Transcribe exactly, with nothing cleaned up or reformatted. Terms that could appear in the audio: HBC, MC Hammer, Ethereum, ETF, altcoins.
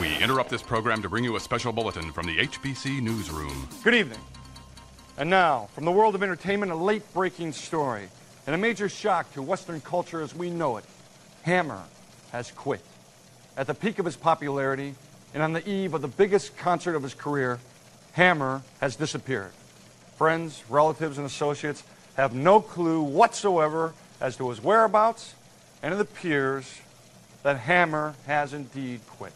We interrupt this program to bring you a special bulletin from the H B C newsroom. Good evening. And now, from the world of entertainment, a late-breaking story and a major shock to Western culture as we know it. Hammer has quit. At the peak of his popularity and on the eve of the biggest concert of his career, Hammer has disappeared. Friends, relatives, and associates have no clue whatsoever as to his whereabouts, and it appears that Hammer has indeed quit.